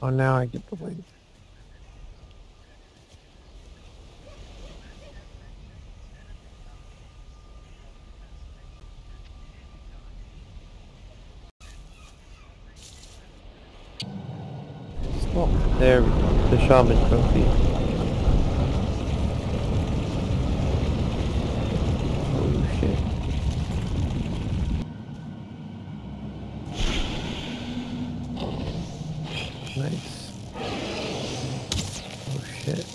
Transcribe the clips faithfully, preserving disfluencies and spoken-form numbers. Oh, now I get the link. Stop. There we go. The shaman trophy. Holy shit. Nice. Oh shit.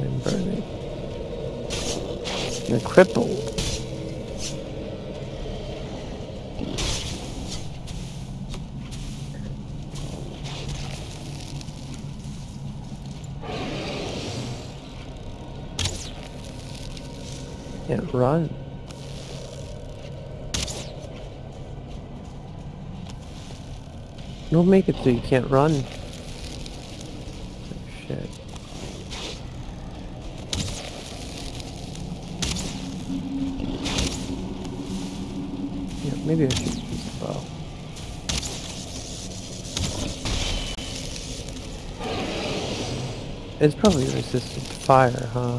I'm burning. You're crippled. Can't run. You'll make it so you can't run. Oh, shit. Yeah, maybe I should use the bow. It's probably resistant to fire, huh?